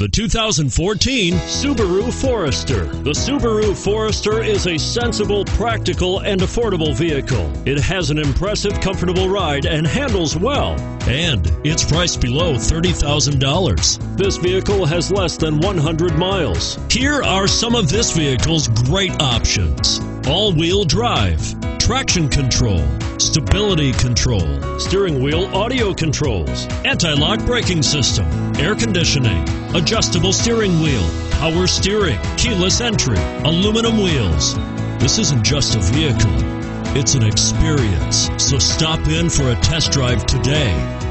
The 2014 Subaru Forester. The Subaru Forester is a sensible, practical, and affordable vehicle. It has an impressive, comfortable ride and handles well. And it's priced below $30,000. This vehicle has less than 100 miles. Here are some of this vehicle's great options: all-wheel drive, traction control, stability control, steering wheel audio controls, anti-lock braking system, air conditioning, adjustable steering wheel, power steering, keyless entry, aluminum wheels. This isn't just a vehicle, it's an experience. So stop in for a test drive today.